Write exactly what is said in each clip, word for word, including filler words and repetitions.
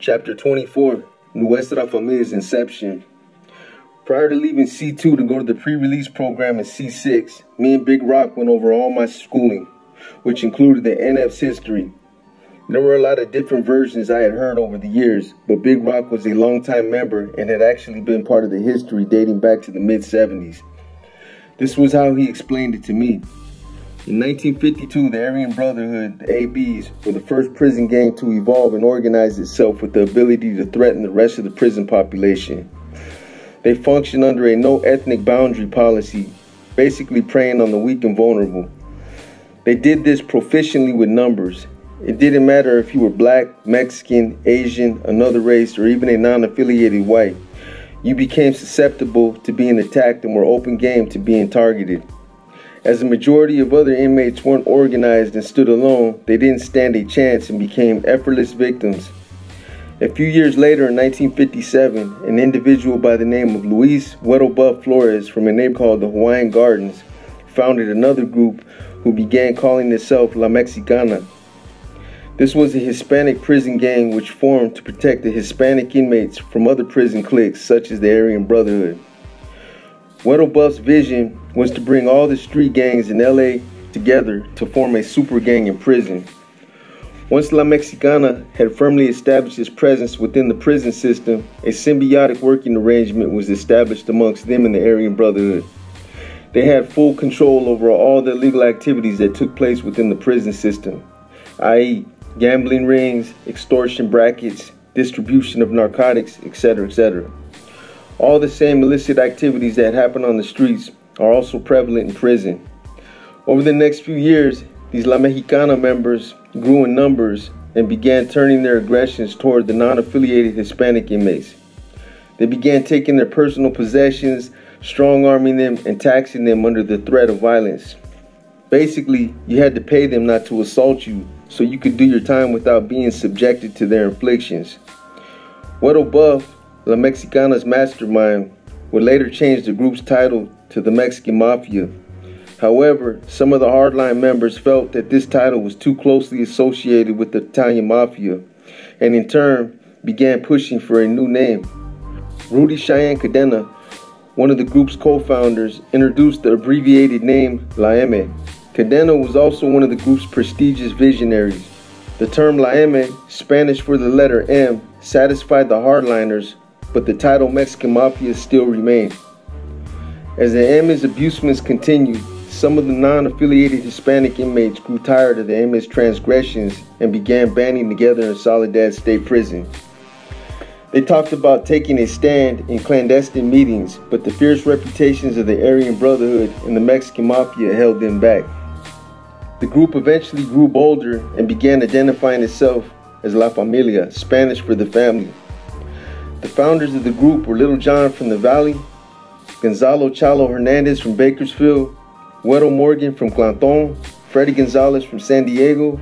Chapter twenty-four, Nuestra Familia's Inception. Prior to leaving C two to go to the pre-release program in C six, me and Big Rock went over all my schooling, which included the N F's history. There were a lot of different versions I had heard over the years, but Big Rock was a longtime member and had actually been part of the history dating back to the mid seventies. This was how he explained it to me. In nineteen fifty-two, the Aryan Brotherhood, the A Bs, were the first prison gang to evolve and organize itself with the ability to threaten the rest of the prison population. They functioned under a no-ethnic boundary policy, basically preying on the weak and vulnerable. They did this proficiently with numbers. It didn't matter if you were black, Mexican, Asian, another race, or even a non-affiliated white. You became susceptible to being attacked and were open game to being targeted. As the majority of other inmates weren't organized and stood alone, they didn't stand a chance and became effortless victims. A few years later, in nineteen fifty-seven, an individual by the name of Luis Huero Buff Flores from a neighborhood called the Hawaiian Gardens founded another group who began calling itself La Mexicana. This was a Hispanic prison gang which formed to protect the Hispanic inmates from other prison cliques such as the Aryan Brotherhood. Weddle Buff's vision was to bring all the street gangs in L A together to form a super gang in prison. Once La Mexicana had firmly established its presence within the prison system, a symbiotic working arrangement was established amongst them and the Aryan Brotherhood. They had full control over all the illegal activities that took place within the prison system, that is, gambling rings, extortion brackets, distribution of narcotics, et cetera, et cetera. All the same illicit activities that happen on the streets are also prevalent in prison. Over the next few years, these La Mexicana members grew in numbers and began turning their aggressions toward the non-affiliated Hispanic inmates. They began taking their personal possessions, strong-arming them, and taxing them under the threat of violence. Basically, you had to pay them not to assault you, so you could do your time without being subjected to their inflictions. Weddle Buff, La Mexicana's mastermind, would later change the group's title to the Mexican Mafia. However, some of the hardline members felt that this title was too closely associated with the Italian Mafia, and in turn, began pushing for a new name. Rudy Cheyenne Cadena, one of the group's co-founders, introduced the abbreviated name La Eme. Cadena was also one of the group's prestigious visionaries. The term La Eme, Spanish for the letter M, satisfied the hardliners, but the title Mexican Mafia still remained. As the Eme's abusements continued, some of the non-affiliated Hispanic inmates grew tired of the Eme's transgressions and began banding together in Soledad State Prison. They talked about taking a stand in clandestine meetings, but the fierce reputations of the Aryan Brotherhood and the Mexican Mafia held them back. The group eventually grew bolder and began identifying itself as La Familia, Spanish for the family. The founders of the group were Little John from the Valley, Gonzalo Chalo Hernandez from Bakersfield, Weddle Morgan from Clanton, Freddy Gonzalez from San Diego,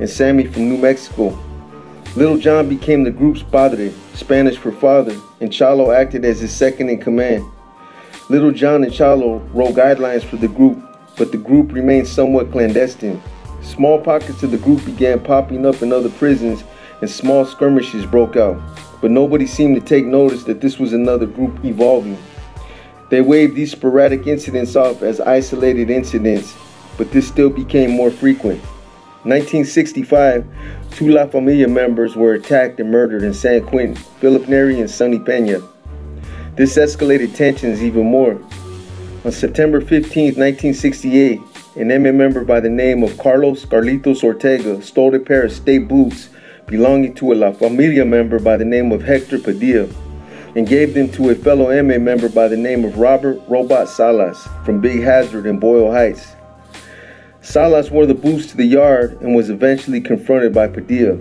and Sammy from New Mexico. Little John became the group's padre, Spanish for father, and Chalo acted as his second in command. Little John and Chalo wrote guidelines for the group, but the group remained somewhat clandestine. Small pockets of the group began popping up in other prisons and small skirmishes broke out, but nobody seemed to take notice that this was another group evolving. They waved these sporadic incidents off as isolated incidents, but this still became more frequent. In nineteen sixty-five, two La Familia members were attacked and murdered in San Quentin, Philip Neri and Sonny Pena. This escalated tensions even more. On September fifteenth, nineteen sixty-eight, an M M member by the name of Carlos Carlitos Ortega stole a pair of state boots belonging to a La Familia member by the name of Hector Padilla and gave them to a fellow M M member by the name of Robert Robot Salas from Big Hazard in Boyle Heights. Salas wore the boots to the yard and was eventually confronted by Padilla.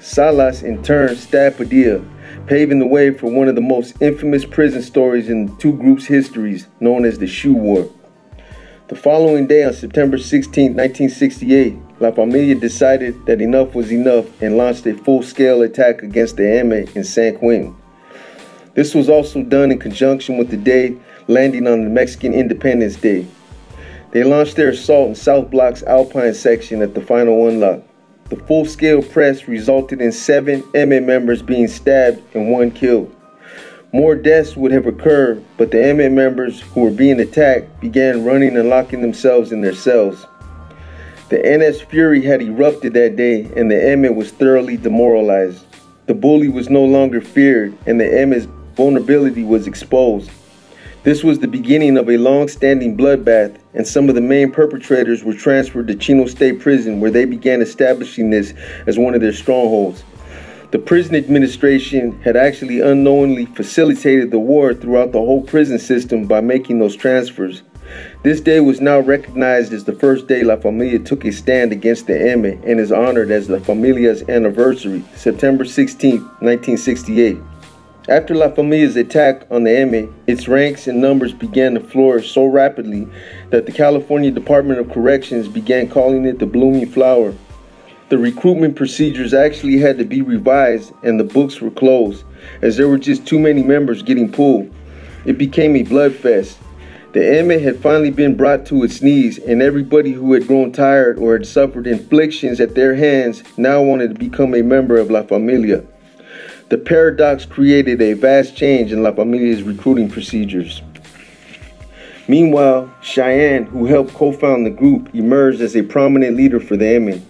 Salas in turn stabbed Padilla, paving the way for one of the most infamous prison stories in the two groups' histories, known as the Shoe War. The following day, on September sixteenth, nineteen sixty-eight, La Familia decided that enough was enough and launched a full-scale attack against the Eme in San Quentin. This was also done in conjunction with the day landing on the Mexican Independence Day. They launched their assault in South Block's Alpine section at the final unlock. The full-scale press resulted in seven Eme members being stabbed and one killed. More deaths would have occurred, but the Eme members who were being attacked began running and locking themselves in their cells. The N S fury had erupted that day, and the Eme was thoroughly demoralized. The bully was no longer feared, and the Eme's vulnerability was exposed. This was the beginning of a long-standing bloodbath, and some of the main perpetrators were transferred to Chino State Prison, where they began establishing this as one of their strongholds. The prison administration had actually unknowingly facilitated the war throughout the whole prison system by making those transfers. This day was now recognized as the first day La Familia took a stand against the Eme and is honored as La Familia's anniversary, September sixteenth, nineteen sixty-eight. After La Familia's attack on the Eme, its ranks and numbers began to flourish so rapidly that the California Department of Corrections began calling it the blooming flower. The recruitment procedures actually had to be revised and the books were closed, as there were just too many members getting pulled. It became a blood fest. The Eme had finally been brought to its knees, and everybody who had grown tired or had suffered inflictions at their hands now wanted to become a member of La Familia. The paradox created a vast change in La Familia's recruiting procedures. Meanwhile, Cheyenne, who helped co-found the group, emerged as a prominent leader for the Eme.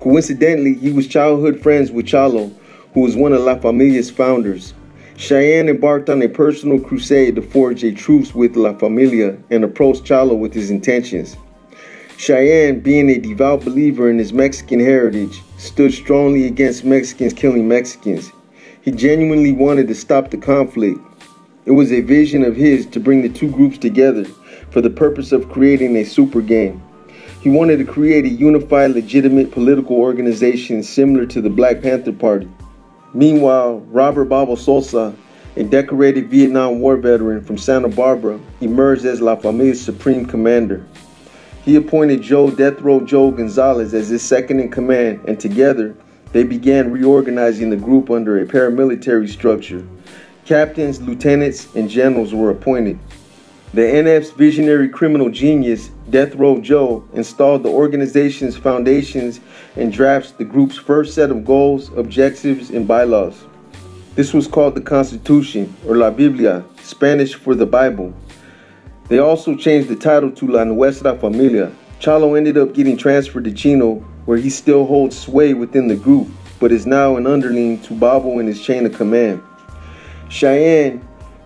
Coincidentally, he was childhood friends with Chalo, who was one of La Familia's founders. Cheyenne embarked on a personal crusade to forge a truce with La Familia and approached Chalo with his intentions. Cheyenne, being a devout believer in his Mexican heritage, stood strongly against Mexicans killing Mexicans. He genuinely wanted to stop the conflict. It was a vision of his to bring the two groups together for the purpose of creating a super gang. He wanted to create a unified, legitimate political organization similar to the Black Panther Party. Meanwhile, Robert Babo Sosa, a decorated Vietnam War veteran from Santa Barbara, emerged as La Familia's supreme commander. He appointed Joe Death Row Joe Gonzalez as his second-in-command, and together they began reorganizing the group under a paramilitary structure. Captains, lieutenants, and generals were appointed. The N F's visionary criminal genius, Death Row Joe, installed the organization's foundations and drafts the group's first set of goals, objectives, and bylaws. This was called the Constitution, or La Biblia, Spanish for the Bible. They also changed the title to La Nuestra Familia. Chalo ended up getting transferred to Chino, where he still holds sway within the group, but is now an underling to Babo in his chain of command. Cheyenne,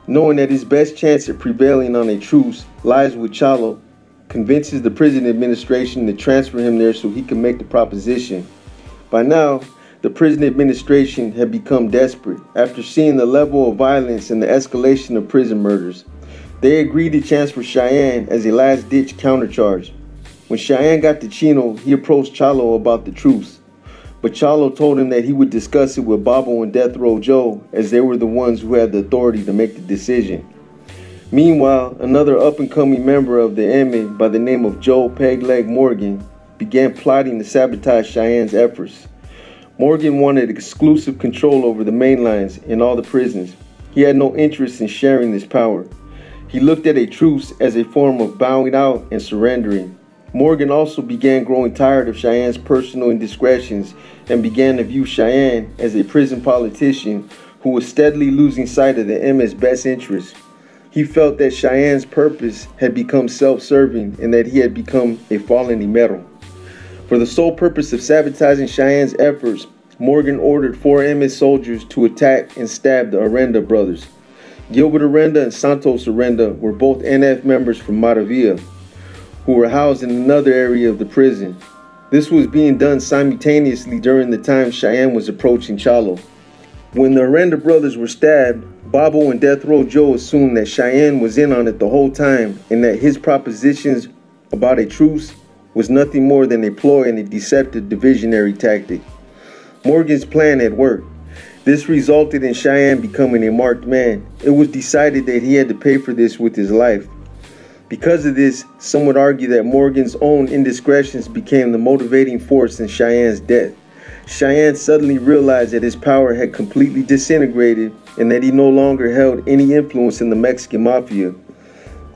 knowing that his best chance at prevailing on a truce lies with Chalo, convinces the prison administration to transfer him there so he can make the proposition. By now, the prison administration had become desperate after seeing the level of violence and the escalation of prison murders. They agreed to transfer Cheyenne as a last-ditch countercharge. When Cheyenne got to Chino, he approached Chalo about the truce, but Chalo told him that he would discuss it with Babo and Death Row Joe, as they were the ones who had the authority to make the decision. Meanwhile, another up-and-coming member of the Eme by the name of Joe Pegleg Morgan began plotting to sabotage Cheyenne's efforts. Morgan wanted exclusive control over the main lines in all the prisons. He had no interest in sharing this power. He looked at a truce as a form of bowing out and surrendering. Morgan also began growing tired of Cheyenne's personal indiscretions and began to view Cheyenne as a prison politician who was steadily losing sight of the Eme's best interests. He felt that Cheyenne's purpose had become self-serving and that he had become a fallen Emero. For the sole purpose of sabotaging Cheyenne's efforts, Morgan ordered four Eme soldiers to attack and stab the Aranda brothers. Gilbert Aranda and Santos Aranda were both N F members from Maravilla, who were housed in another area of the prison. This was being done simultaneously during the time Cheyenne was approaching Chalo. When the Aranda brothers were stabbed, Babo and Death Row Joe assumed that Cheyenne was in on it the whole time and that his propositions about a truce was nothing more than a ploy and a deceptive divisionary tactic. Morgan's plan had worked. This resulted in Cheyenne becoming a marked man. It was decided that he had to pay for this with his life. Because of this, some would argue that Morgan's own indiscretions became the motivating force in Cheyenne's death. Cheyenne suddenly realized that his power had completely disintegrated and that he no longer held any influence in the Mexican Mafia.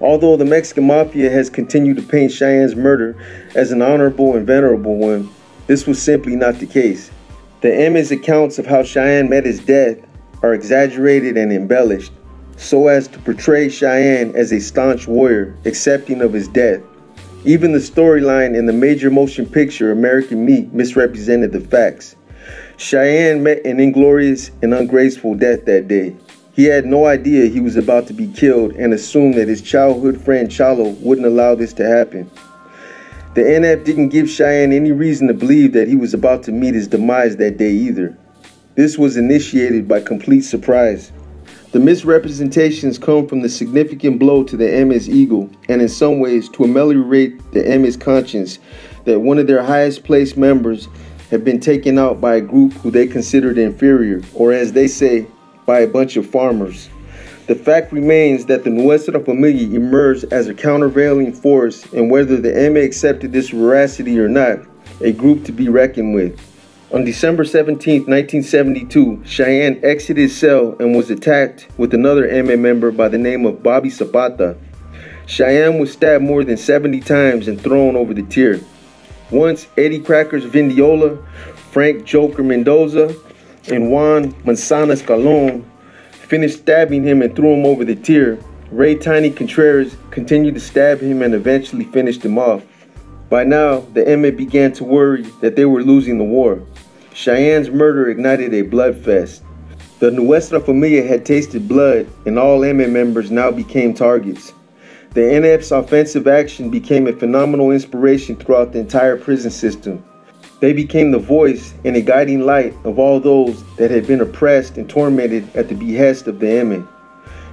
Although the Mexican Mafia has continued to paint Cheyenne's murder as an honorable and venerable one, This was simply not the case. The Eme's accounts of how Cheyenne met his death are exaggerated and embellished, so as to portray Cheyenne as a staunch warrior, accepting of his death. Even the storyline in the major motion picture American Meat misrepresented the facts. Cheyenne met an inglorious and ungraceful death that day. He had no idea he was about to be killed and assumed that his childhood friend Chalo wouldn't allow this to happen. The N F didn't give Cheyenne any reason to believe that he was about to meet his demise that day either. This was initiated by complete surprise. The misrepresentations come from the significant blow to the Eme's ego, and in some ways to ameliorate the Eme's conscience that one of their highest placed members had been taken out by a group who they considered inferior, or as they say, by a bunch of farmers. The fact remains that the Nuestra Familia emerged as a countervailing force, and whether the Eme accepted this veracity or not, a group to be reckoned with. On December seventeenth, nineteen seventy-two, Cheyenne exited his cell and was attacked with another Eme member by the name of Bobby Zapata. Cheyenne was stabbed more than seventy times and thrown over the tier. Once, Eddie Crackers Vindiola, Frank Joker Mendoza, and Juan Manzana Escalon finished stabbing him and threw him over the tier. Ray Tiny Contreras continued to stab him and eventually finished him off. By now, the Eme began to worry that they were losing the war. Cheyenne's murder ignited a blood fest. The Nuestra Familia had tasted blood, and all Eme members now became targets. The N F's offensive action became a phenomenal inspiration throughout the entire prison system. They became the voice and a guiding light of all those that had been oppressed and tormented at the behest of the Eme.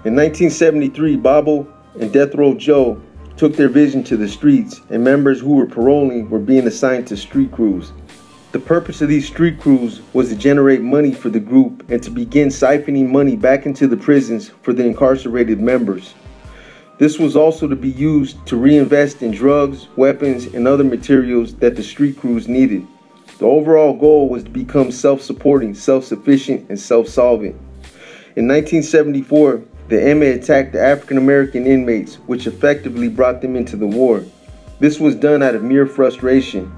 In nineteen seventy-three, Babo and Death Row Joe took their vision to the streets, and members who were paroling were being assigned to street crews. The purpose of these street crews was to generate money for the group and to begin siphoning money back into the prisons for the incarcerated members. This was also to be used to reinvest in drugs, weapons, and other materials that the street crews needed. The overall goal was to become self-supporting, self-sufficient, and self-solvent. In nineteen seventy-four, the Eme attacked the African-American inmates, which effectively brought them into the war. This was done out of mere frustration.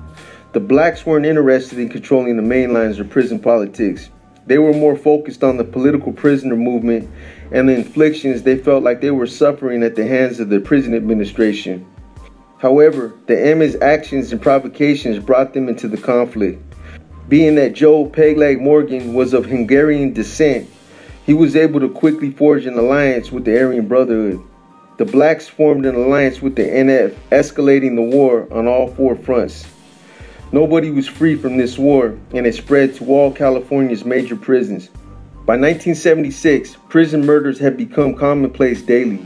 The blacks weren't interested in controlling the mainlines or prison politics. They were more focused on the political prisoner movement and the inflictions they felt like they were suffering at the hands of the prison administration. However, the Eme's actions and provocations brought them into the conflict. Being that Joe Pegleg Morgan was of Hungarian descent, he was able to quickly forge an alliance with the Aryan Brotherhood. The blacks formed an alliance with the N F, escalating the war on all four fronts. Nobody was free from this war, and it spread to all California's major prisons. By nineteen seventy-six, prison murders had become commonplace daily.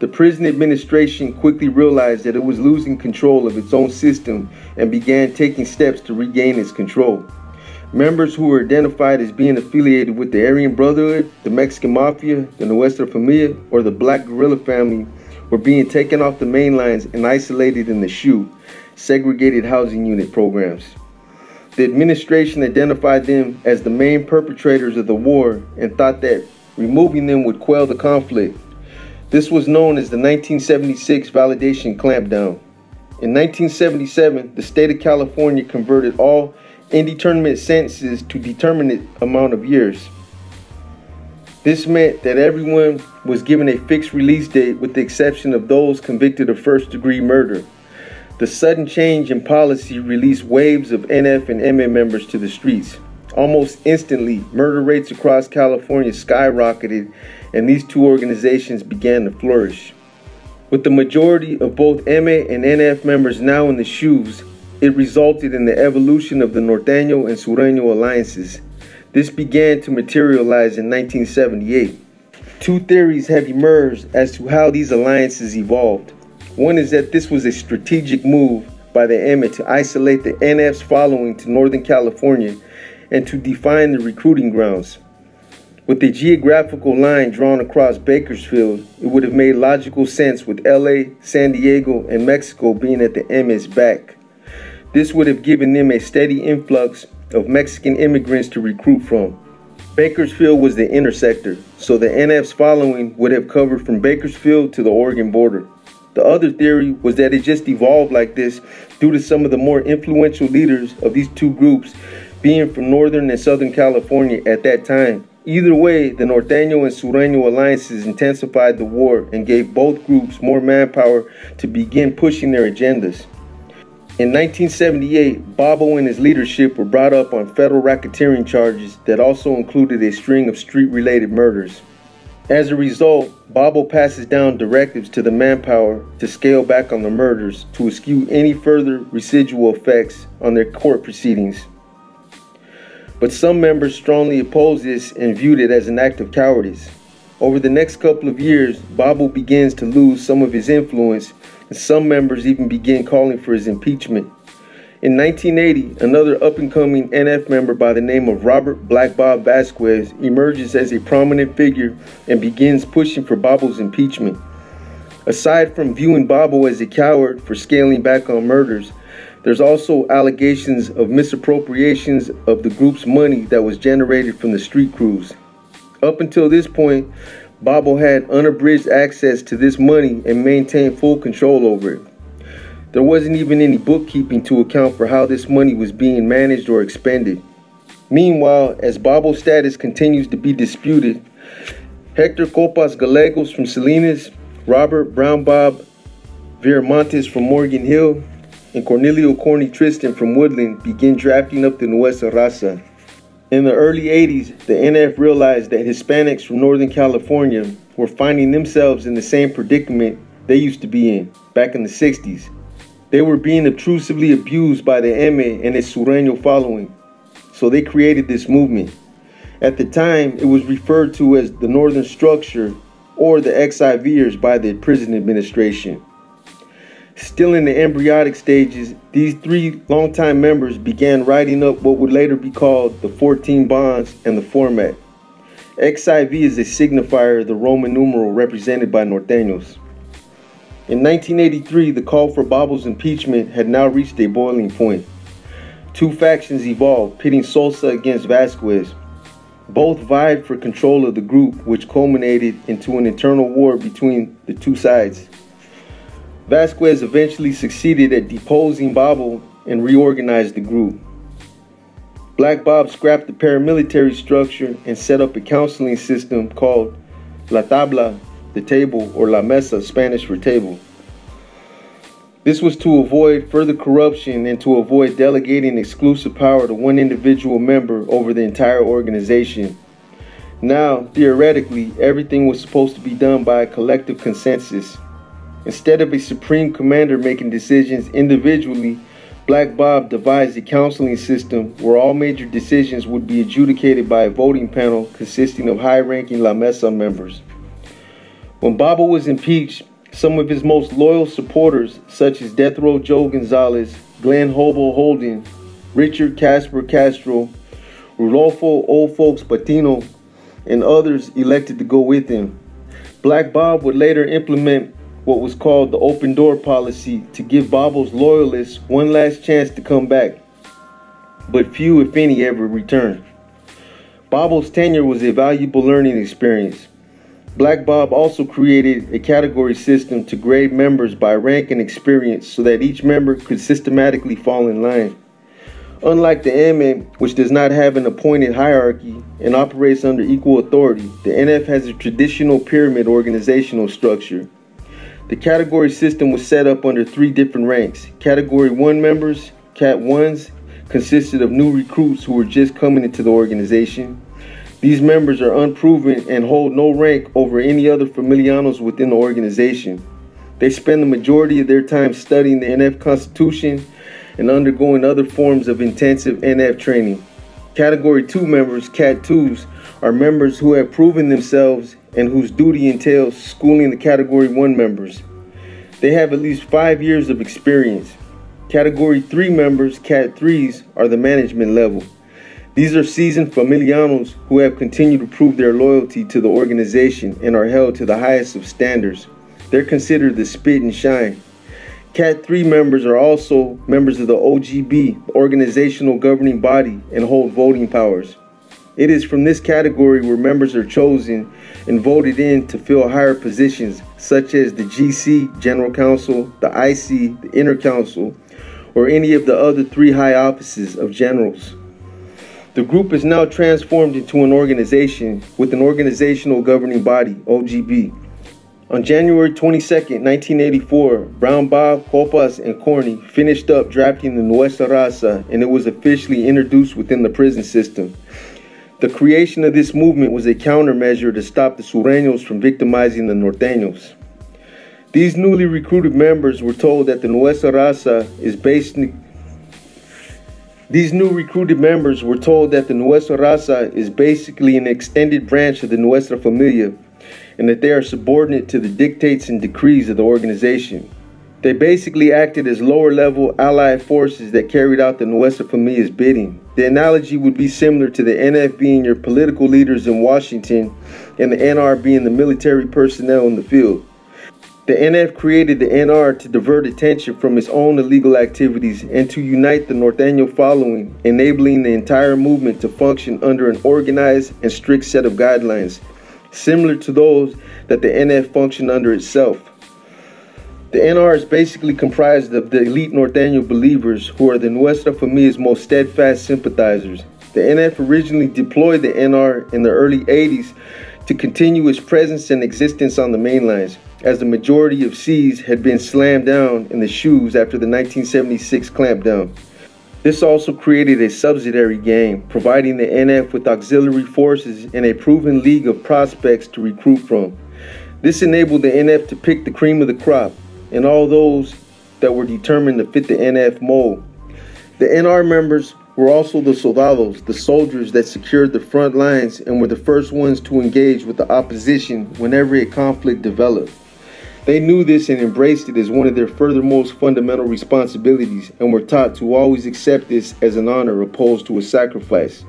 The prison administration quickly realized that it was losing control of its own system and began taking steps to regain its control. Members who were identified as being affiliated with the Aryan Brotherhood, the Mexican Mafia, the Nuestra Familia, or the Black Guerrilla family were being taken off the mainlines and isolated in the S H U, segregated housing unit programs. The administration identified them as the main perpetrators of the war and thought that removing them would quell the conflict. This was known as the nineteen seventy-six Validation Clampdown. In nineteen seventy-seven, the state of California converted all indeterminate sentences to determinate amount of years. This meant that everyone was given a fixed release date with the exception of those convicted of first-degree murder. The sudden change in policy released waves of N F and Eme members to the streets. Almost instantly, murder rates across California skyrocketed, and these two organizations began to flourish. With the majority of both Eme and N F members now in the S H Us, it resulted in the evolution of the Norteño and Sureño alliances. This began to materialize in nineteen seventy-eight. Two theories have emerged as to how these alliances evolved. One is that this was a strategic move by the Eme to isolate the N F's following to Northern California and to define the recruiting grounds. With the geographical line drawn across Bakersfield, it would have made logical sense with L A, San Diego, and Mexico being at the Eme's back. This would have given them a steady influx of Mexican immigrants to recruit from. Bakersfield was the intersector, so the N F's following would have covered from Bakersfield to the Oregon border. The other theory was that it just evolved like this due to some of the more influential leaders of these two groups being from Northern and Southern California at that time. Either way, the Norteño and Sureño alliances intensified the war and gave both groups more manpower to begin pushing their agendas. In nineteen seventy-eight, Babo and his leadership were brought up on federal racketeering charges that also included a string of street-related murders. As a result, Babo passes down directives to the manpower to scale back on the murders to eschew any further residual effects on their court proceedings. But some members strongly opposed this and viewed it as an act of cowardice. Over the next couple of years, Babo begins to lose some of his influence, and some members even begin calling for his impeachment. In nineteen eighty, another up-and-coming N F member by the name of Robert Black Bob Vasquez emerges as a prominent figure and begins pushing for Babo's impeachment. Aside from viewing Babo as a coward for scaling back on murders, there's also allegations of misappropriations of the group's money that was generated from the street crews. Up until this point, Babo had unabridged access to this money and maintained full control over it. There wasn't even any bookkeeping to account for how this money was being managed or expended. Meanwhile, as Babo's status continues to be disputed, Hector Copas Gallegos from Salinas, Robert Brown Bob Viramontes from Morgan Hill, and Cornelio Corny Tristan from Woodland begin drafting up the Nuestra Raza. In the early eighties, the N F realized that Hispanics from Northern California were finding themselves in the same predicament they used to be in back in the sixties. They were being obtrusively abused by the Eme and its Sureño following, so they created this movement. At the time, it was referred to as the Northern Structure or the X I Vers by the prison administration. Still in the embryonic stages, these three longtime members began writing up what would later be called the fourteen bonds and the format. X I V is a signifier of the Roman numeral represented by Norteños. In nineteen eighty-three, the call for Babo's impeachment had now reached a boiling point. Two factions evolved, pitting Sosa against Vasquez. Both vied for control of the group, which culminated into an internal war between the two sides. Vasquez eventually succeeded at deposing Babo and reorganized the group. Black Bob scrapped the paramilitary structure and set up a counseling system called La Tabla, the table, or La Mesa, Spanish for table. This was to avoid further corruption and to avoid delegating exclusive power to one individual member over the entire organization. Now, theoretically, everything was supposed to be done by a collective consensus. Instead of a supreme commander making decisions individually, Black Bob devised a counseling system where all major decisions would be adjudicated by a voting panel consisting of high-ranking La Mesa members. When Babo was impeached, some of his most loyal supporters, such as Death Row Joe Gonzalez, Glenn Hobo Holden, Richard Casper Castro, Rodolfo Old Folks Patino, and others elected to go with him. Black Bob would later implement what was called the open door policy to give Babo's loyalists one last chance to come back, but few, if any, ever returned. Babo's tenure was a valuable learning experience. Black Bob also created a category system to grade members by rank and experience so that each member could systematically fall in line. Unlike the Eme, which does not have an appointed hierarchy and operates under equal authority, the N F has a traditional pyramid organizational structure. The category system was set up under three different ranks. Category one members, Cat ones, consisted of new recruits who were just coming into the organization. These members are unproven and hold no rank over any other familianos within the organization. They spend the majority of their time studying the N F Constitution and undergoing other forms of intensive N F training. Category two members, Cat twos, are members who have proven themselves and whose duty entails schooling the Category one members. They have at least five years of experience. Category three members, Cat threes, are the management level. These are seasoned familianos who have continued to prove their loyalty to the organization and are held to the highest of standards. They're considered the spit and shine. Cat three members are also members of the O G B, the organizational governing body, and hold voting powers. It is from this category where members are chosen and voted in to fill higher positions, such as the G C, General Counsel, the I C, the Inner Counsel, or any of the other three high offices of generals. The group is now transformed into an organization with an organizational governing body, O G B. On January twenty-second, nineteen eighty-four, Brown Bob, Copas, and Corney finished up drafting the Nuestra Raza, and it was officially introduced within the prison system. The creation of this movement was a countermeasure to stop the Sureños from victimizing the Norteños. These newly recruited members were told that the Nuestra Raza is based in These new recruited members were told that the Nuestra Raza is basically an extended branch of the Nuestra Familia, and that they are subordinate to the dictates and decrees of the organization. They basically acted as lower-level allied forces that carried out the Nuestra Familia's bidding. The analogy would be similar to the N F being your political leaders in Washington and the N R being the military personnel in the field. The N F created the N R to divert attention from its own illegal activities and to unite the Norteño following, enabling the entire movement to function under an organized and strict set of guidelines, similar to those that the N F functioned under itself. The N R is basically comprised of the elite Norteño believers who are the Nuestra Familia's most steadfast sympathizers. The N F originally deployed the N R in the early eighties to continue its presence and existence on the mainlines, as the majority of Cs had been slammed down in the shoes after the nineteen seventy-six clampdown. This also created a subsidiary gang, providing the N F with auxiliary forces and a proven league of prospects to recruit from. This enabled the N F to pick the cream of the crop and all those that were determined to fit the N F mold. The N R members were also the soldados, the soldiers that secured the front lines and were the first ones to engage with the opposition whenever a conflict developed. They knew this and embraced it as one of their furthermost fundamental responsibilities, and were taught to always accept this as an honor opposed to a sacrifice.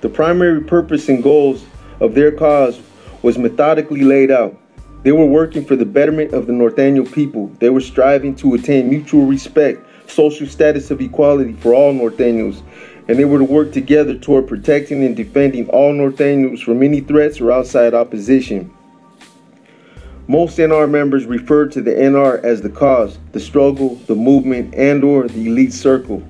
The primary purpose and goals of their cause was methodically laid out. They were working for the betterment of the Norteño people. They were striving to attain mutual respect, social status of equality for all Norteños, and they were to work together toward protecting and defending all Norteños from any threats or outside opposition. Most N R members referred to the N R as the cause, the struggle, the movement, and or the elite circle.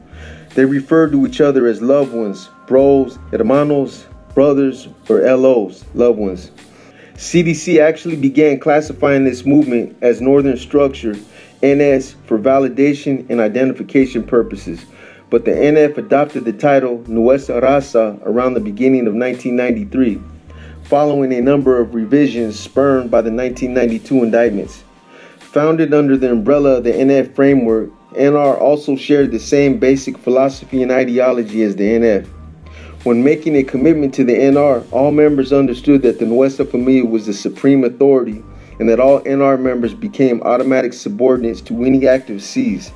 They referred to each other as loved ones, bros, hermanos, brothers, or L Os, loved ones. C D C actually began classifying this movement as Northern Structure, N S, for validation and identification purposes, but the N F adopted the title Nuestra Raza around the beginning of nineteen ninety-three. Following a number of revisions spurned by the nineteen ninety-two indictments. Founded under the umbrella of the N F framework, N R also shared the same basic philosophy and ideology as the N F. When making a commitment to the N R, all members understood that the Nuestra Familia was the supreme authority and that all N R members became automatic subordinates to any active Cs.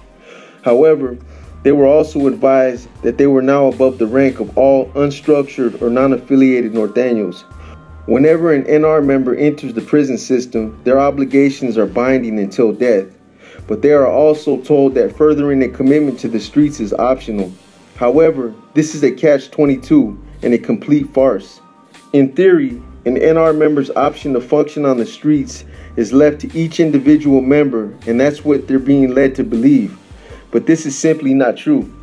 However, they were also advised that they were now above the rank of all unstructured or non-affiliated Norteños. Whenever an N R member enters the prison system, their obligations are binding until death, but they are also told that furthering a commitment to the streets is optional. However, this is a catch twenty-two and a complete farce. In theory, an N R member's option to function on the streets is left to each individual member, and that's what they're being led to believe, but this is simply not true.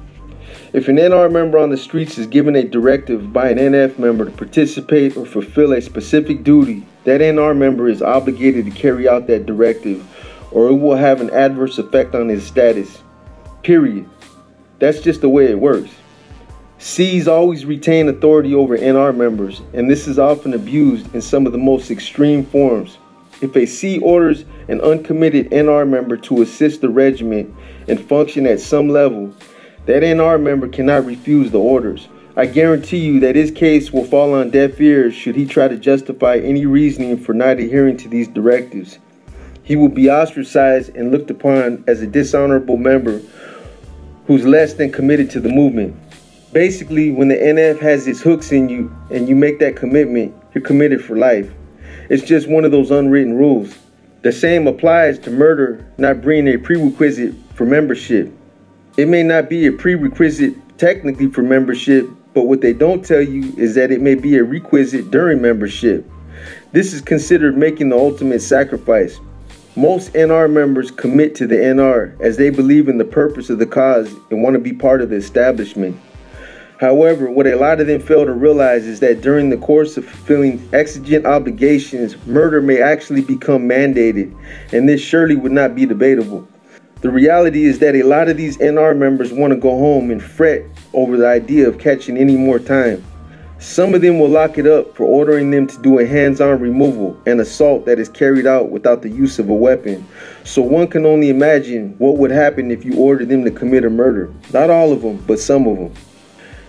If an N R member on the streets is given a directive by an N F member to participate or fulfill a specific duty, that N R member is obligated to carry out that directive, or it will have an adverse effect on his status. Period. That's just the way it works. Cs always retain authority over N R members, and this is often abused in some of the most extreme forms. If a C orders an uncommitted N R member to assist the regiment and function at some level, that N R member cannot refuse the orders. I guarantee you that his case will fall on deaf ears should he try to justify any reasoning for not adhering to these directives. He will be ostracized and looked upon as a dishonorable member who's less than committed to the movement. Basically, when the N F has its hooks in you and you make that commitment, you're committed for life. It's just one of those unwritten rules. The same applies to murder not being a prerequisite for membership. It may not be a prerequisite technically for membership, but what they don't tell you is that it may be a requisite during membership. This is considered making the ultimate sacrifice. Most N R members commit to the N R as they believe in the purpose of the cause and want to be part of the establishment. However, what a lot of them fail to realize is that during the course of fulfilling exigent obligations, murder may actually become mandated, and this surely would not be debatable. The reality is that a lot of these N R members want to go home and fret over the idea of catching any more time. Some of them will lock it up for ordering them to do a hands-on removal, an assault that is carried out without the use of a weapon. So one can only imagine what would happen if you ordered them to commit a murder. Not all of them, but some of them.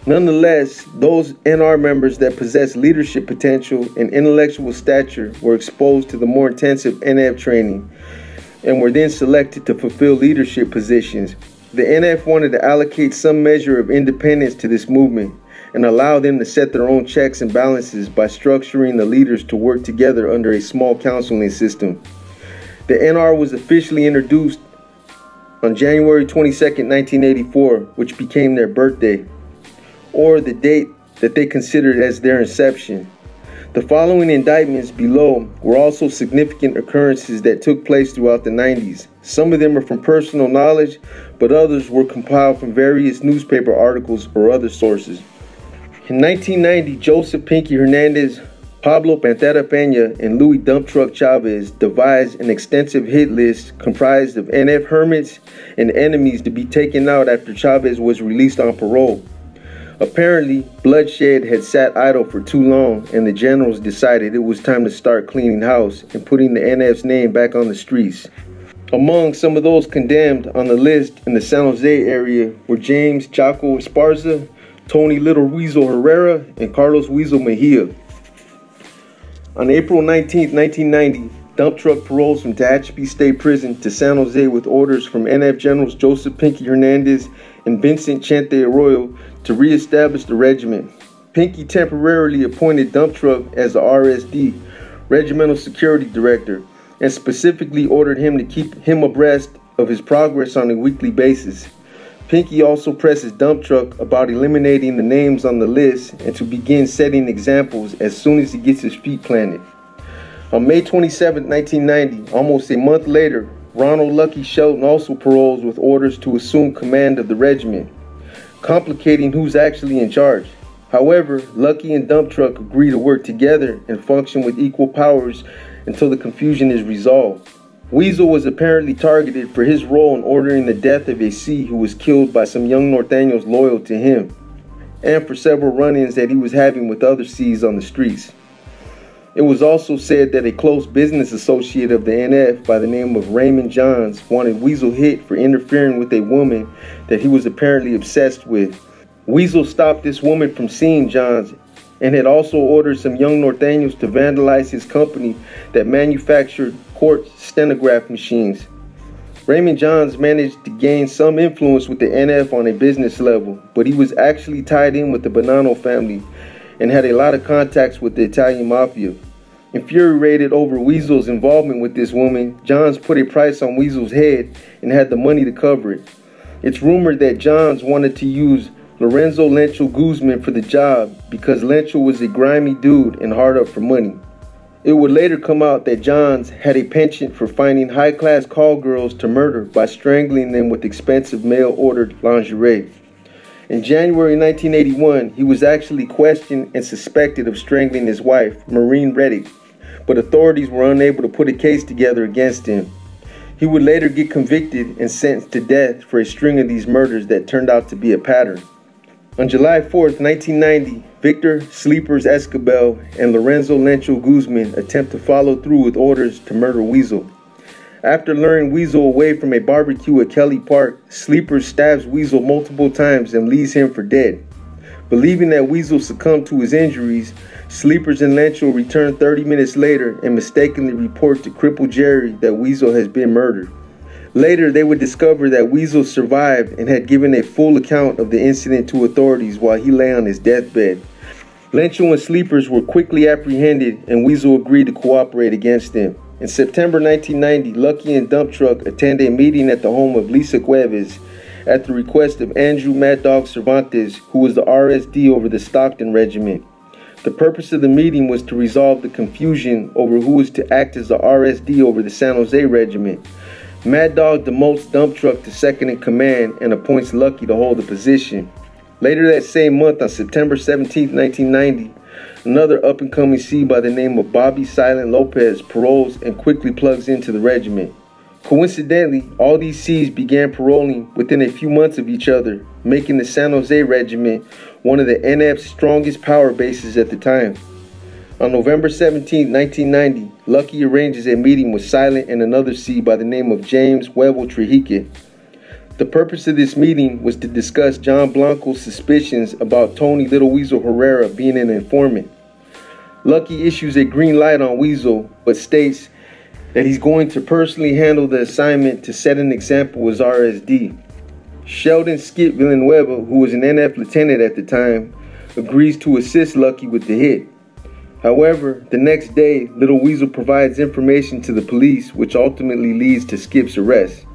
Nonetheless, those N R members that possess leadership potential and intellectual stature were exposed to the more intensive N F training and were then selected to fulfill leadership positions. The N F wanted to allocate some measure of independence to this movement and allow them to set their own checks and balances by structuring the leaders to work together under a small counseling system. The N R was officially introduced on January twenty-second, nineteen eighty-four, which became their birthday, or the date that they considered as their inception. The following indictments below were also significant occurrences that took place throughout the nineties. Some of them are from personal knowledge, but others were compiled from various newspaper articles or other sources. In nineteen ninety, Joseph Pinky Hernandez, Pablo Pantera Peña, and Louis Dump Truck Chavez devised an extensive hit list comprised of N F hermits and enemies to be taken out after Chavez was released on parole. Apparently, bloodshed had sat idle for too long, and the generals decided it was time to start cleaning house and putting the N F's name back on the streets. Among some of those condemned on the list in the San Jose area were James Chaco Esparza, Tony Little Weasel Herrera, and Carlos Weasel Mejia. On April nineteenth, nineteen ninety, dump truck paroles from Tehachapi State Prison to San Jose with orders from N F Generals Joseph Pinky Hernandez and Vincent Chente Arroyo to reestablish the regiment. Pinky temporarily appointed Dump Truck as the R S D, Regimental Security Director, and specifically ordered him to keep him abreast of his progress on a weekly basis. Pinky also presses Dump Truck about eliminating the names on the list and to begin setting examples as soon as he gets his feet planted. On May twenty-seventh, nineteen ninety, almost a month later, Ronald Lucky Shelton also paroles with orders to assume command of the regiment, complicating who's actually in charge. However, Lucky and Dump Truck agree to work together and function with equal powers until the confusion is resolved. Weasel was apparently targeted for his role in ordering the death of a C who was killed by some young Norteños loyal to him, and for several run-ins that he was having with other Cs on the streets. It was also said that a close business associate of the N F by the name of Raymond Johns wanted Weasel hit for interfering with a woman that he was apparently obsessed with. Weasel stopped this woman from seeing Johns and had also ordered some young Norteños to vandalize his company that manufactured court stenograph machines. Raymond Johns managed to gain some influence with the N F on a business level, but he was actually tied in with the Bonanno family and had a lot of contacts with the Italian Mafia. Infuriated over Weasel's involvement with this woman, Johns put a price on Weasel's head and had the money to cover it. It's rumored that Johns wanted to use Lorenzo Lencho Guzman for the job because Lencho was a grimy dude and hard up for money. It would later come out that Johns had a penchant for finding high-class call girls to murder by strangling them with expensive mail-ordered lingerie. In January nineteen eighty-one, he was actually questioned and suspected of strangling his wife, Maureen Reddick, but authorities were unable to put a case together against him. He would later get convicted and sentenced to death for a string of these murders that turned out to be a pattern. On July fourth, nineteen ninety, Victor Sleepers Escabel and Lorenzo Lencho Guzman attempt to follow through with orders to murder Weasel. After luring Weasel away from a barbecue at Kelly Park, Sleepers stabs Weasel multiple times and leaves him for dead. Believing that Weasel succumbed to his injuries, Sleepers and Lencho return thirty minutes later and mistakenly report to Cripple Jerry that Weasel has been murdered. Later, they would discover that Weasel survived and had given a full account of the incident to authorities while he lay on his deathbed. Lencho and Sleepers were quickly apprehended and Weasel agreed to cooperate against them. In September nineteen ninety, Lucky and Dump Truck attend a meeting at the home of Lisa Cuevas at the request of Andrew Mad Dog Cervantes, who was the R S D over the Stockton Regiment. The purpose of the meeting was to resolve the confusion over who was to act as the R S D over the San Jose Regiment. Mad Dog demotes Dump Truck to second in command and appoints Lucky to hold the position. Later that same month, on September seventeenth, nineteen ninety, another up-and-coming C by the name of Bobby Silent Lopez paroles and quickly plugs into the regiment. Coincidentally, all these Cs began paroling within a few months of each other, making the San Jose Regiment one of the N F's strongest power bases at the time. On November seventeenth, nineteen ninety, Lucky arranges a meeting with Silent and another C by the name of James Weddle Trujillo. The purpose of this meeting was to discuss John Blanco's suspicions about Tony Little Weasel Herrera being an informant. Lucky issues a green light on Weasel, but states that he's going to personally handle the assignment to set an example as R S D. Sheldon Skip Villanueva, who was an N F lieutenant at the time, agrees to assist Lucky with the hit. However, the next day, Little Weasel provides information to the police, which ultimately leads to Skip's arrest.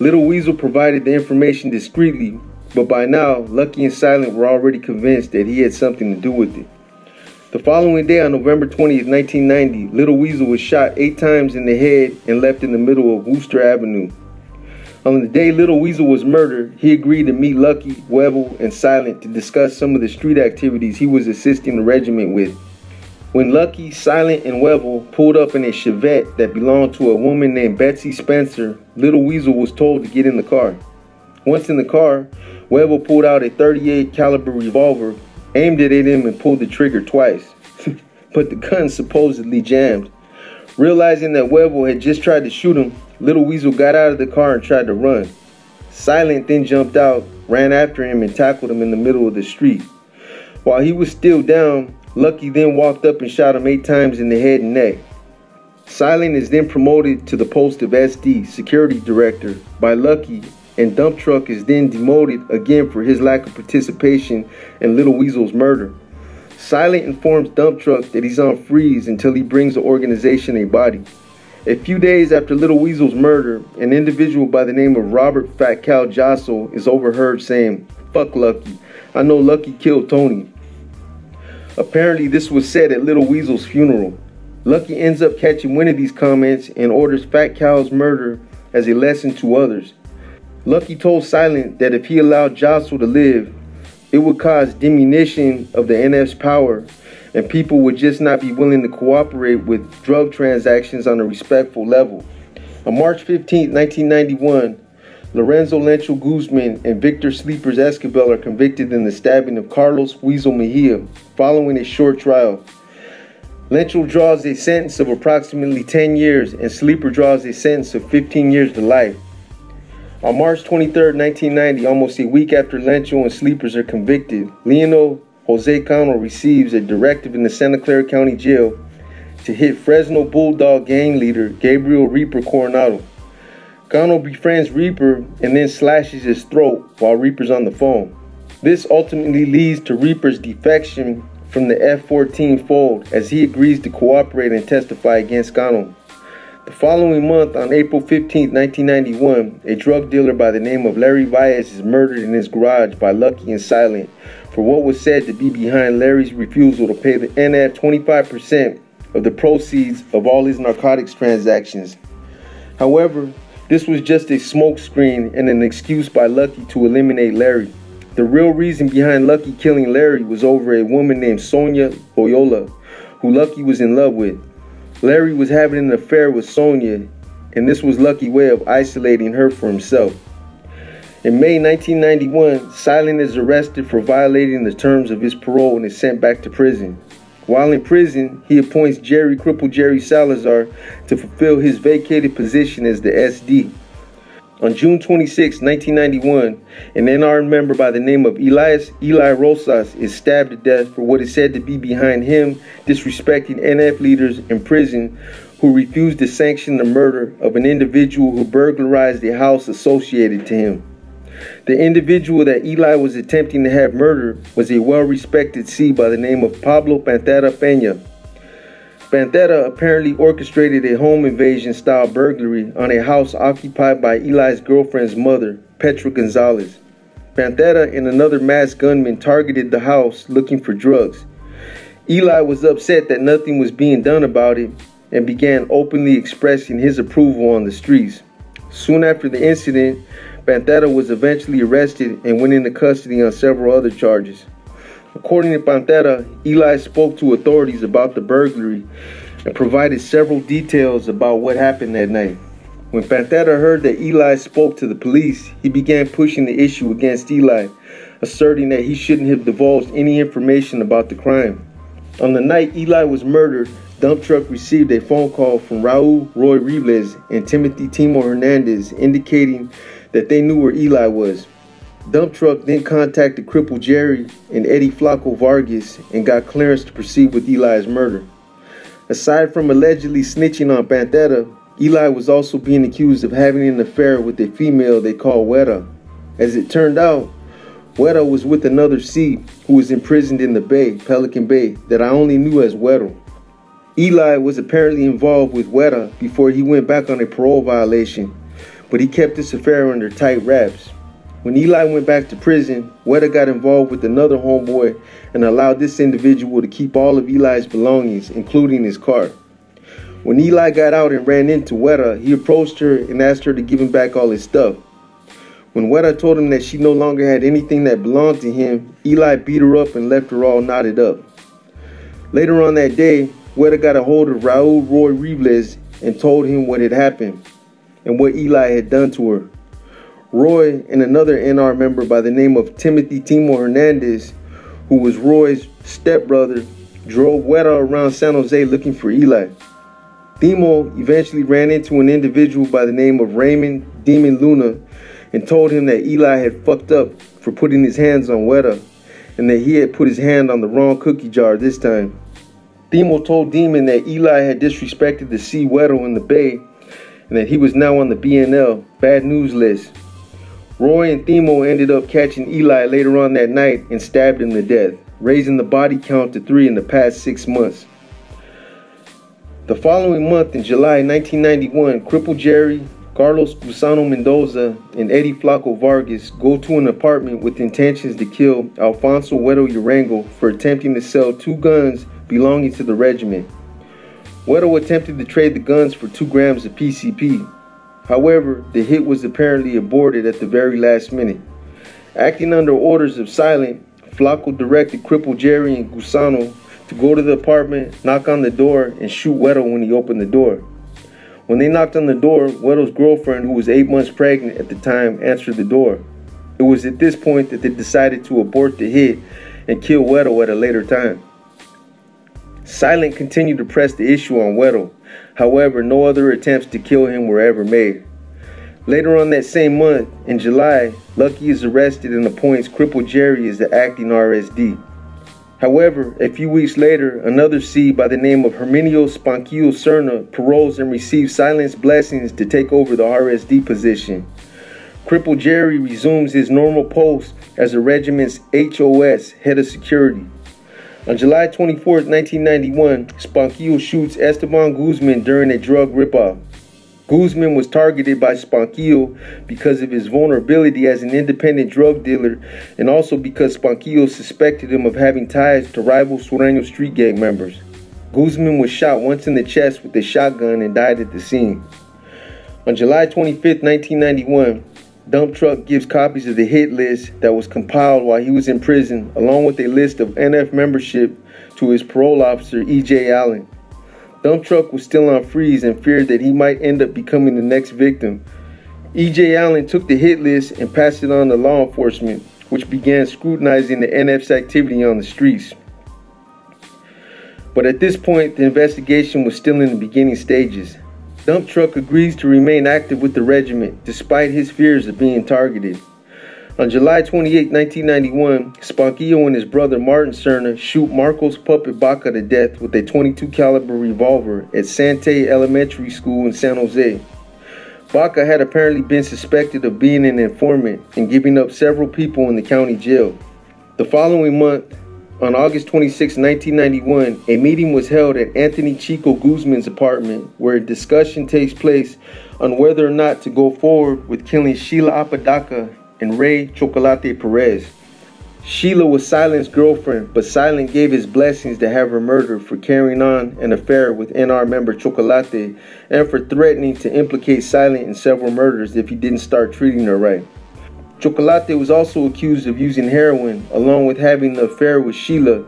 Little Weasel provided the information discreetly, but by now, Lucky and Silent were already convinced that he had something to do with it. The following day, on November twentieth, nineteen ninety, Little Weasel was shot eight times in the head and left in the middle of Wooster Avenue. On the day Little Weasel was murdered, he agreed to meet Lucky, Weddle, and Silent to discuss some of the street activities he was assisting the regiment with. When Lucky, Silent, and Weddle pulled up in a Chevette that belonged to a woman named Betsy Spencer, Little Weasel was told to get in the car. Once in the car, Weddle pulled out a thirty-eight caliber revolver, aimed it at him, and pulled the trigger twice, but the gun supposedly jammed. Realizing that Weddle had just tried to shoot him, Little Weasel got out of the car and tried to run. Silent then jumped out, ran after him, and tackled him in the middle of the street. While he was still down, Lucky then walked up and shot him eight times in the head and neck. Silent is then promoted to the post of S D, Security Director, by Lucky, and Dump Truck is then demoted again for his lack of participation in Little Weasel's murder. Silent informs Dump Truck that he's on freeze until he brings the organization a body. A few days after Little Weasel's murder, an individual by the name of Robert Fat Cow Jostle is overheard saying, "Fuck Lucky, I know Lucky killed Tony." Apparently this was said at Little Weasel's funeral. Lucky ends up catching wind of these comments and orders Fat Cow's murder as a lesson to others. Lucky told Silent that if he allowed Jostle to live, it would cause diminution of the N F's power and people would just not be willing to cooperate with drug transactions on a respectful level. On March fifteenth, nineteen ninety-one, Lorenzo Lencho Guzman and Victor Sleepers Escabel are convicted in the stabbing of Carlos Weasel Mejia following a short trial. Lencho draws a sentence of approximately ten years and Sleeper draws a sentence of fifteen years to life. On March twenty-third, nineteen ninety, almost a week after Lencho and Sleepers are convicted, Leonel Jose Cano receives a directive in the Santa Clara County Jail to hit Fresno Bulldog gang leader Gabriel Reaper Coronado. Cano befriends Reaper and then slashes his throat while Reaper's on the phone. This ultimately leads to Reaper's defection from the F fourteen fold as he agrees to cooperate and testify against Cano. The following month, on April fifteenth, nineteen ninety-one, a drug dealer by the name of Larry Valles is murdered in his garage by Lucky and Silent for what was said to be behind Larry's refusal to pay the N F twenty-five percent of the proceeds of all his narcotics transactions. However, this was just a smokescreen and an excuse by Lucky to eliminate Larry. The real reason behind Lucky killing Larry was over a woman named Sonia Loyola, who Lucky was in love with. Larry was having an affair with Sonia, and this was Lucky's way of isolating her for himself. In May nineteen ninety-one, Silent is arrested for violating the terms of his parole and is sent back to prison. While in prison, he appoints Jerry Cripple Jerry Salazar to fulfill his vacated position as the S D. On June twenty-sixth, nineteen ninety-one, an N R member by the name of Elias Eli Rosas is stabbed to death for what is said to be behind him disrespecting N F leaders in prison who refused to sanction the murder of an individual who burglarized a house associated to him. The individual that Eli was attempting to have murdered was a well-respected C by the name of Pablo Pantera Peña. Pantera apparently orchestrated a home invasion style burglary on a house occupied by Eli's girlfriend's mother, Petro Gonzalez. Pantera and another masked gunman targeted the house looking for drugs. Eli was upset that nothing was being done about it and began openly expressing his approval on the streets. Soon after the incident, Pantera was eventually arrested and went into custody on several other charges. According to Pantera, Eli spoke to authorities about the burglary and provided several details about what happened that night. When Pantera heard that Eli spoke to the police, he began pushing the issue against Eli, asserting that he shouldn't have divulged any information about the crime. On the night Eli was murdered, Dump Truck received a phone call from Raul Roy Robles and Timothy Timo Hernandez indicating that they knew where Eli was. Dump Truck then contacted Cripple Jerry and Eddie Flaco Vargas and got clearance to proceed with Eli's murder. Aside from allegedly snitching on Pantera, Eli was also being accused of having an affair with a female they called Weta. As it turned out, Weta was with another C who was imprisoned in the bay, Pelican Bay, that I only knew as Weddle. Eli was apparently involved with Weta before he went back on a parole violation, but he kept this affair under tight wraps. When Eli went back to prison, Weta got involved with another homeboy and allowed this individual to keep all of Eli's belongings, including his car. When Eli got out and ran into Weta, he approached her and asked her to give him back all his stuff. When Weta told him that she no longer had anything that belonged to him, Eli beat her up and left her all knotted up. Later on that day, Weta got a hold of Raul Roy Robles and told him what had happened and what Eli had done to her. Roy and another N R member by the name of Timothy Timo Hernandez, who was Roy's stepbrother, drove Weta around San Jose looking for Eli. Timo eventually ran into an individual by the name of Raymond Demon Luna and told him that Eli had fucked up for putting his hands on Weta and that he had put his hand on the wrong cookie jar this time. Timo told Demon that Eli had disrespected the C Weddle in the bay and that he was now on the B N L, bad news list. Roy and Timo ended up catching Eli later on that night and stabbed him to death, raising the body count to three in the past six months. The following month, in July nineteen ninety-one, Cripple Jerry, Carlos Gusano Mendoza, and Eddie Flaco Vargas go to an apartment with intentions to kill Alfonso Weddle Urango for attempting to sell two guns belonging to the regiment. Weddle attempted to trade the guns for two grams of P C P. However, the hit was apparently aborted at the very last minute. Acting under orders of Silent, Flaco directed Cripple Jerry and Gusano to go to the apartment, knock on the door, and shoot Weddle when he opened the door. When they knocked on the door, Weddle's girlfriend, who was eight months pregnant at the time, answered the door. It was at this point that they decided to abort the hit and kill Weddle at a later time. Silent continued to press the issue on Weddle. However, no other attempts to kill him were ever made. Later on that same month, in July, Lucky is arrested and appoints Cripple Jerry as the acting R S D. However, a few weeks later, another C by the name of Herminio Spanquillo Serna paroles and receives Silent's blessings to take over the R S D position. Cripple Jerry resumes his normal post as the regiment's H O S, head of security. On July twenty-fourth, nineteen ninety-one, Spanquillo shoots Esteban Guzman during a drug ripoff. Guzman was targeted by Spanquillo because of his vulnerability as an independent drug dealer and also because Spanquillo suspected him of having ties to rival Sureño street gang members. Guzman was shot once in the chest with a shotgun and died at the scene. On July twenty-fifth, nineteen ninety-one, Dump Truck gives copies of the hit list that was compiled while he was in prison along with a list of N F membership to his parole officer E J Allen. Dump Truck was still on freeze and feared that he might end up becoming the next victim. E J Allen took the hit list and passed it on to law enforcement, which began scrutinizing the N F's activity on the streets. But at this point, the investigation was still in the beginning stages. Dump Truck agrees to remain active with the regiment, despite his fears of being targeted. On July twenty-eighth, nineteen ninety-one, Spanquillo and his brother Martin Serna shoot Marcos Puppet Baca to death with a twenty-two caliber revolver at Sante Elementary School in San Jose. Baca had apparently been suspected of being an informant and giving up several people in the county jail. The following month, On August twenty-sixth, nineteen ninety-one, a meeting was held at Anthony Chico Guzman's apartment where a discussion takes place on whether or not to go forward with killing Sheila Apodaca and Ray Chocolate Perez. Sheila was Silent's girlfriend, but Silent gave his blessings to have her murdered for carrying on an affair with N R member Chocolate and for threatening to implicate Silent in several murders if he didn't start treating her right. Chocolate was also accused of using heroin, along with having an affair with Sheila.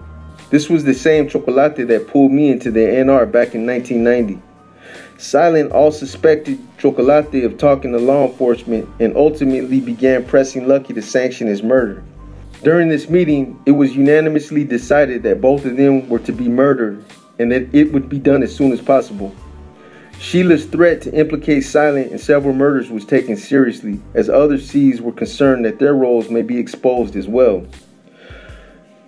This was the same Chocolate that pulled me into the N R back in nineteen ninety. Silent all suspected Chocolate of talking to law enforcement and ultimately began pressing Lucky to sanction his murder. During this meeting, it was unanimously decided that both of them were to be murdered and that it would be done as soon as possible. Sheila's threat to implicate Silent in several murders was taken seriously, as other C's were concerned that their roles may be exposed as well.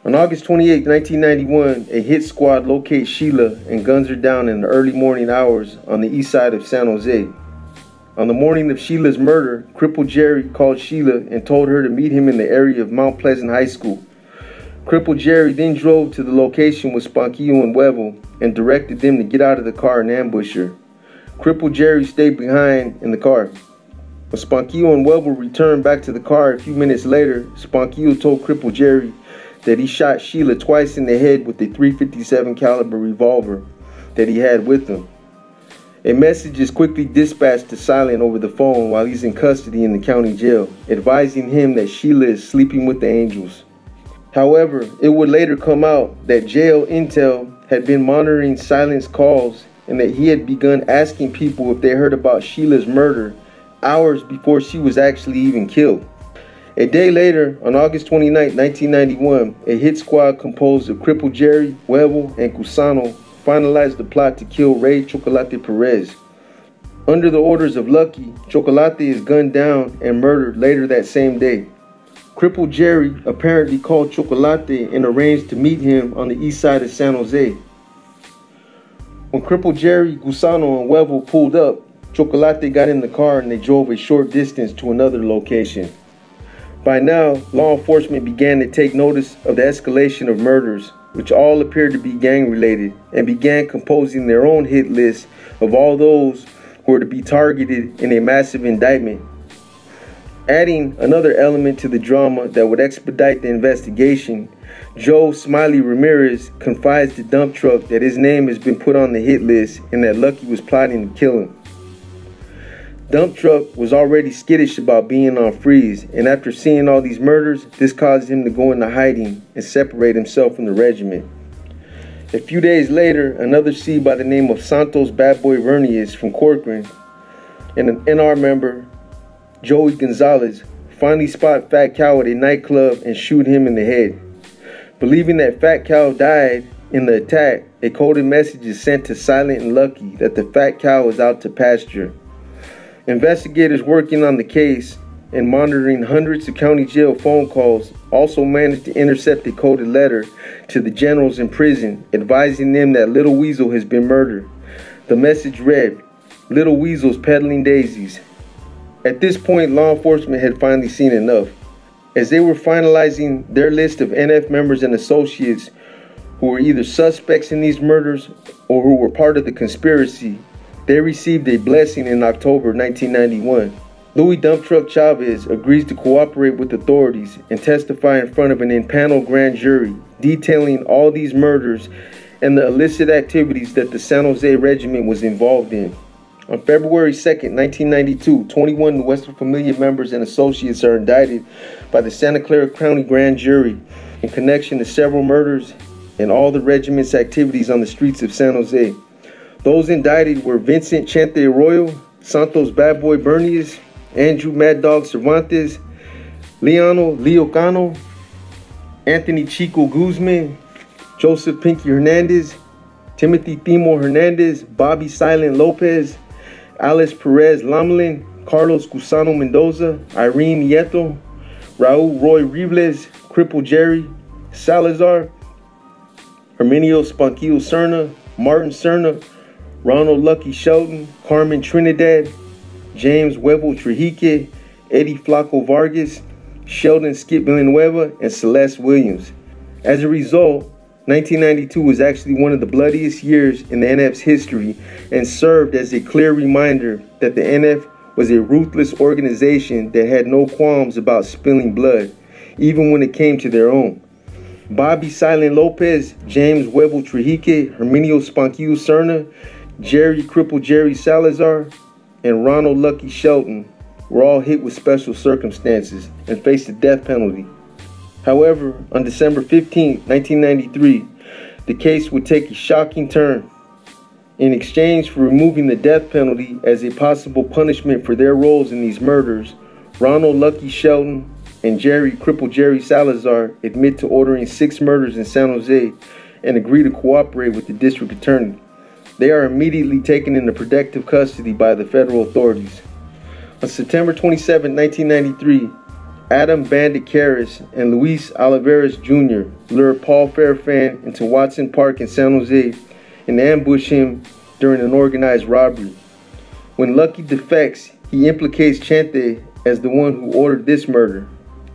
On August twenty-eighth, nineteen ninety-one, a hit squad locates Sheila and guns her down in the early morning hours on the east side of San Jose. On the morning of Sheila's murder, Cripple Jerry called Sheila and told her to meet him in the area of Mount Pleasant High School. Cripple Jerry then drove to the location with Sponquillo and Weddle and directed them to get out of the car and ambush her. Cripple Jerry stayed behind in the car. When Sponquillo and Weddle returned back to the car a few minutes later, Sponquillo told Cripple Jerry that he shot Sheila twice in the head with a three fifty-seven caliber revolver that he had with him. A message is quickly dispatched to Silent over the phone while he's in custody in the county jail, advising him that Sheila is sleeping with the angels. However, it would later come out that jail intel had been monitoring Silent's calls and that he had begun asking people if they heard about Sheila's murder hours before she was actually even killed. A day later, on August twenty-ninth, nineteen ninety-one, a hit squad composed of Cripple Jerry, Weddle, and Cusano finalized the plot to kill Ray Chocolate Perez. Under the orders of Lucky, Chocolate is gunned down and murdered later that same day. Cripple Jerry apparently called Chocolate and arranged to meet him on the east side of San Jose. When Cripple Jerry, Gusano, and Weddle pulled up, Chocolate got in the car and they drove a short distance to another location. By now, law enforcement began to take notice of the escalation of murders, which all appeared to be gang-related, and began composing their own hit list of all those who were to be targeted in a massive indictment, adding another element to the drama that would expedite the investigation. Joe Smiley Ramirez confides to Dump Truck that his name has been put on the hit list and that Lucky was plotting to kill him. Dump Truck was already skittish about being on freeze, and after seeing all these murders, this caused him to go into hiding and separate himself from the regiment. A few days later, another C by the name of Santos Bad Boy Vernius from Corcoran and an N R member, Joey Gonzalez, finally spot Fat Cow at a nightclub and shoot him in the head. Believing that Fat Cow died in the attack, a coded message is sent to Silent and Lucky that the Fat Cow is out to pasture. Investigators working on the case and monitoring hundreds of county jail phone calls also managed to intercept a coded letter to the generals in prison advising them that Little Weasel has been murdered. The message read, "Little Weasel's peddling daisies." At this point, law enforcement had finally seen enough. As they were finalizing their list of N F members and associates who were either suspects in these murders or who were part of the conspiracy, they received a blessing in October nineteen ninety-one. Louis Dump Truck Chavez agrees to cooperate with authorities and testify in front of an impaneled grand jury detailing all these murders and the illicit activities that the San Jose Regiment was involved in. On February second, nineteen ninety-two, twenty-one Nuestra Familia members and associates are indicted by the Santa Clara County Grand Jury in connection to several murders and all the regiment's activities on the streets of San Jose. Those indicted were Vincent Chante Arroyo, Santos Bad Boy Bernius, Andrew Mad Dog Cervantes, Leonel Leocano, Anthony Chico Guzman, Joseph Pinky Hernandez, Timothy Timo Hernandez, Bobby Silent Lopez, Alice Perez Lamelin, Carlos Cusano Mendoza, Irene Nieto, Raul Roy Rivles, Cripple Jerry, Salazar, Herminio Sponquillo Cerna, Martin Cerna, Ronald Lucky Shelton, Carmen Trinidad, James Weddle Trujillo, Eddie Flaco Vargas, Sheldon Skip Villanueva, and Celeste Williams. As a result, nineteen ninety-two was actually one of the bloodiest years in the N F's history and served as a clear reminder that the N F was a ruthless organization that had no qualms about spilling blood, even when it came to their own. Bobby Silent Lopez, James Weddle Trujillo, Herminio Spanquillo Cerna, Jerry Cripple Jerry Salazar, and Ronald Lucky Shelton were all hit with special circumstances and faced the death penalty. However, on December fifteenth, nineteen ninety-three, the case would take a shocking turn. In exchange for removing the death penalty as a possible punishment for their roles in these murders, Ronald Lucky Shelton and Jerry Cripple Jerry Salazar admit to ordering six murders in San Jose and agree to cooperate with the district attorney. They are immediately taken into protective custody by the federal authorities. On September twenty-seventh, nineteen ninety-three, Adam Bandit Karras and Luis Olivares Junior lure Paul Fairfan into Watson Park in San Jose and ambush him during an organized robbery. When Lucky defects, he implicates Chente as the one who ordered this murder.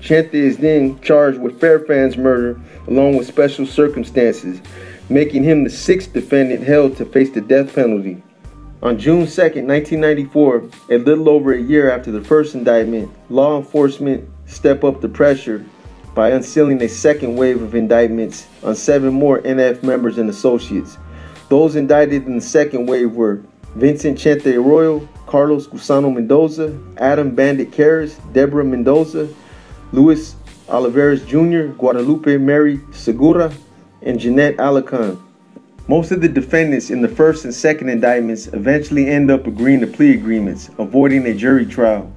Chente is then charged with Fairfan's murder along with special circumstances, making him the sixth defendant held to face the death penalty. On June second, nineteen ninety-four, a little over a year after the first indictment, law enforcement step up the pressure by unsealing a second wave of indictments on seven more N F members and associates. Those indicted in the second wave were Vincent Chente Arroyo, Carlos Gusano Mendoza, Adam Bandit Karras, Deborah Mendoza, Luis Olivares Junior, Guadalupe Mary Segura, and Jeanette Alarcon. Most of the defendants in the first and second indictments eventually end up agreeing to plea agreements, avoiding a jury trial.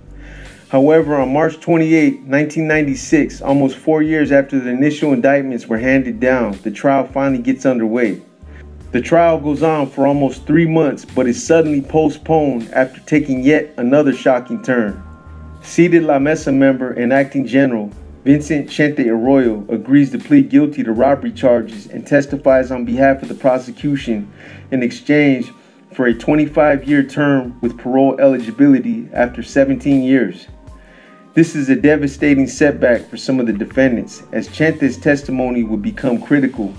However, on March twenty-eighth, nineteen ninety-six, almost four years after the initial indictments were handed down, the trial finally gets underway. The trial goes on for almost three months, but is suddenly postponed after taking yet another shocking turn. Seated La Mesa member and acting general Vincent Chente Arroyo agrees to plead guilty to robbery charges and testifies on behalf of the prosecution in exchange for a twenty-five year term with parole eligibility after seventeen years. This is a devastating setback for some of the defendants, as Chente's testimony would become critical,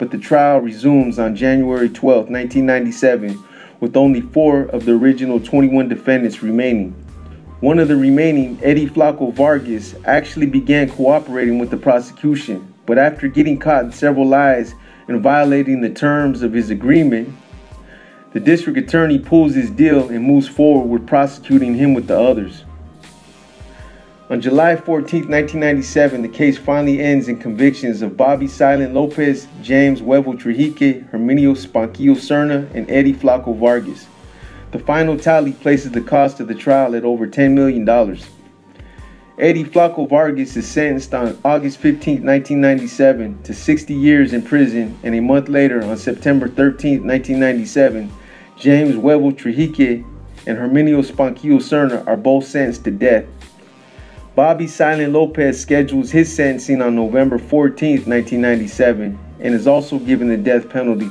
but the trial resumes on January twelfth, nineteen ninety-seven, with only four of the original twenty-one defendants remaining. One of the remaining, Eddie Flaco Vargas, actually began cooperating with the prosecution, but after getting caught in several lies and violating the terms of his agreement, the district attorney pulls his deal and moves forward with prosecuting him with the others. On July fourteenth, nineteen ninety-seven, the case finally ends in convictions of Bobby Silent Lopez, James Weddle Trujillo, Herminio Spanquillo Cerna, and Eddie Flaco Vargas. The final tally places the cost of the trial at over ten million dollars. Eddie Flaco Vargas is sentenced on August fifteenth, nineteen ninety-seven to sixty years in prison, and a month later, on September thirteenth, nineteen ninety-seven, James Weddle Trujillo and Herminio Spanquillo Cerna are both sentenced to death. Bobby Silent Lopez schedules his sentencing on November fourteenth, nineteen ninety-seven, and is also given the death penalty,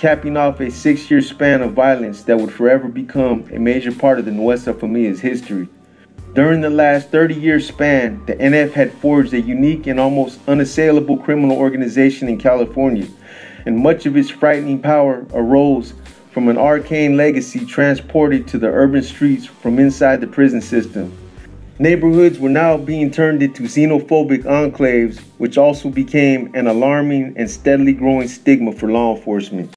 capping off a six year span of violence that would forever become a major part of the Nuestra Familia's history. During the last thirty year span, the N F had forged a unique and almost unassailable criminal organization in California, and much of its frightening power arose from an arcane legacy transported to the urban streets from inside the prison system. Neighborhoods were now being turned into xenophobic enclaves, which also became an alarming and steadily growing stigma for law enforcement.